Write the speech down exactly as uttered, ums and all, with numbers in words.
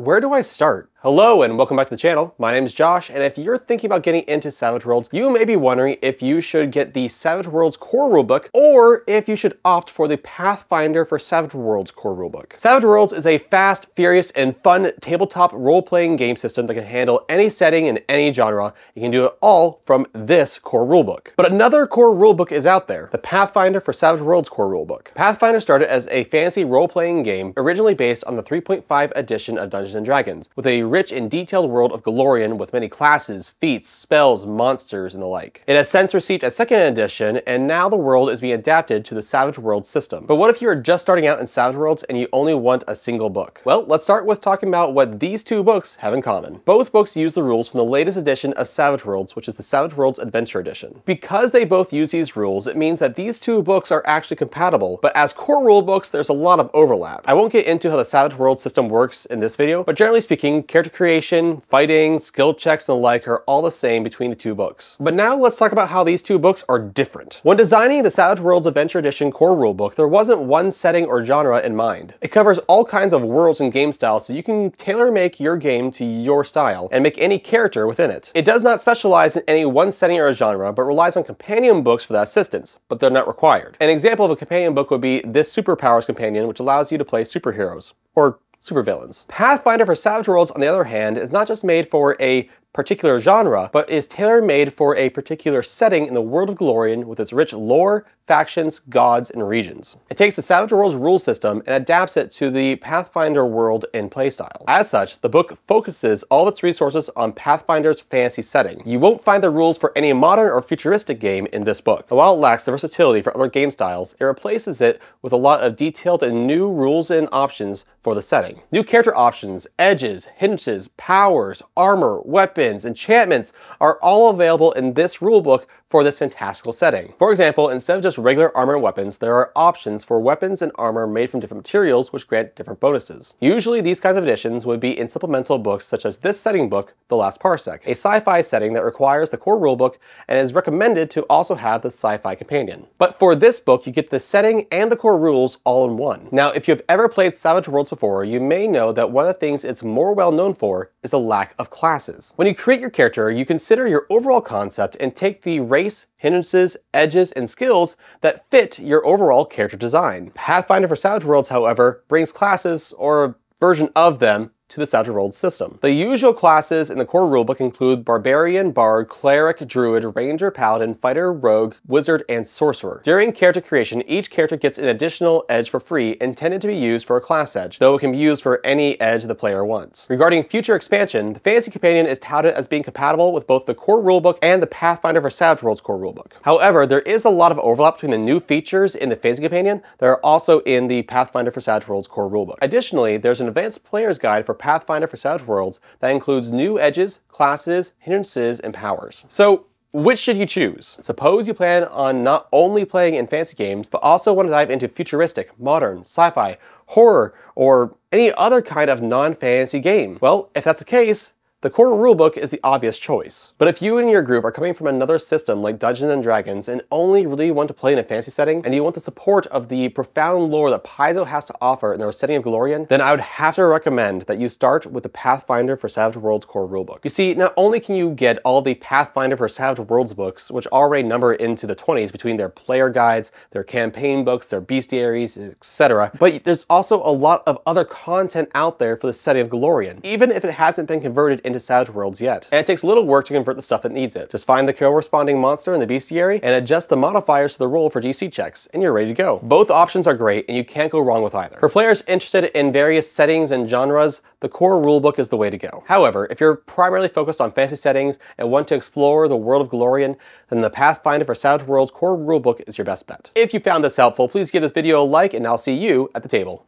Where do I start? Hello and welcome back to the channel. My name is Josh, and if you're thinking about getting into Savage Worlds, you may be wondering if you should get the Savage Worlds Core Rulebook or if you should opt for the Pathfinder for Savage Worlds Core Rulebook. Savage Worlds is a fast, furious, and fun tabletop role-playing game system that can handle any setting in any genre. You can do it all from this Core Rulebook. But another Core Rulebook is out there, the Pathfinder for Savage Worlds Core Rulebook. Pathfinder started as a fantasy role-playing game originally based on the three point five edition of Dungeons and Dragons, with a rich and detailed world of Golarion with many classes, feats, spells, monsters, and the like. It has since received a second edition, and now the world is being adapted to the Savage Worlds system. But what if you're just starting out in Savage Worlds and you only want a single book? Well, let's start with talking about what these two books have in common. Both books use the rules from the latest edition of Savage Worlds, which is the Savage Worlds Adventure Edition. Because they both use these rules, it means that these two books are actually compatible, but as core rule books, there's a lot of overlap. I won't get into how the Savage Worlds system works in this video, but generally speaking, character creation, fighting, skill checks, and the like are all the same between the two books. But now let's talk about how these two books are different. When designing the Savage Worlds Adventure Edition Core Rulebook, there wasn't one setting or genre in mind. It covers all kinds of worlds and game styles, so you can tailor-make your game to your style and make any character within it. It does not specialize in any one setting or genre, but relies on companion books for that assistance, but they're not required. An example of a companion book would be this Superpowers Companion, which allows you to play superheroes, or supervillains. Pathfinder for Savage Worlds, on the other hand, is not just made for a particular genre, but is tailor-made for a particular setting in the world of Glorian with its rich lore, factions, gods, and regions. It takes the Savage Worlds rule system and adapts it to the Pathfinder world and playstyle. As such, the book focuses all of its resources on Pathfinder's fantasy setting. You won't find the rules for any modern or futuristic game in this book. And while it lacks the versatility for other game styles, it replaces it with a lot of detailed and new rules and options for the setting. New character options, edges, hinges, powers, armor, weapons, enchantments are all available in this rulebook for this fantastical setting. For example, instead of just regular armor and weapons, there are options for weapons and armor made from different materials which grant different bonuses. Usually these kinds of additions would be in supplemental books such as this setting book, The Last Parsec, a sci-fi setting that requires the core rulebook and is recommended to also have the sci-fi companion. But for this book, you get the setting and the core rules all in one. Now, if you've ever played Savage Worlds before, you may know that one of the things it's more well known for is the lack of classes. When you create your character, you consider your overall concept and take the race, hindrances, edges, and skills that fit your overall character design. Pathfinder for Savage Worlds, however, brings classes, or a version of them, to the Savage Worlds system. The usual classes in the core rulebook include Barbarian, Bard, Cleric, Druid, Ranger, Paladin, Fighter, Rogue, Wizard, and Sorcerer. During character creation, each character gets an additional edge for free intended to be used for a class edge, though it can be used for any edge the player wants. Regarding future expansion, the Fantasy Companion is touted as being compatible with both the core rulebook and the Pathfinder for Savage Worlds core rulebook. However, there is a lot of overlap between the new features in the Fantasy Companion that are also in the Pathfinder for Savage Worlds core rulebook. Additionally, there's an Advanced Player's Guide for Pathfinder for Savage Worlds that includes new edges, classes, hindrances, and powers. So, which should you choose? Suppose you plan on not only playing in fantasy games, but also want to dive into futuristic, modern, sci-fi, horror, or any other kind of non-fantasy game. Well, if that's the case, the core rulebook is the obvious choice. But if you and your group are coming from another system like Dungeons and Dragons and only really want to play in a fantasy setting, and you want the support of the profound lore that Paizo has to offer in their setting of Glorian, then I would have to recommend that you start with the Pathfinder for Savage Worlds core rulebook. You see, not only can you get all the Pathfinder for Savage Worlds books, which already number into the twenties between their player guides, their campaign books, their bestiaries, et cetera, but there's also a lot of other content out there for the setting of Glorian, even if it hasn't been converted into into Savage Worlds yet. And it takes little work to convert the stuff that needs it. Just find the corresponding monster in the bestiary and adjust the modifiers to the roll for D C checks, and you're ready to go. Both options are great, and you can't go wrong with either. For players interested in various settings and genres, the core rulebook is the way to go. However, if you're primarily focused on fantasy settings and want to explore the world of Golarion, then the Pathfinder for Savage Worlds core rulebook is your best bet. If you found this helpful, please give this video a like, and I'll see you at the table.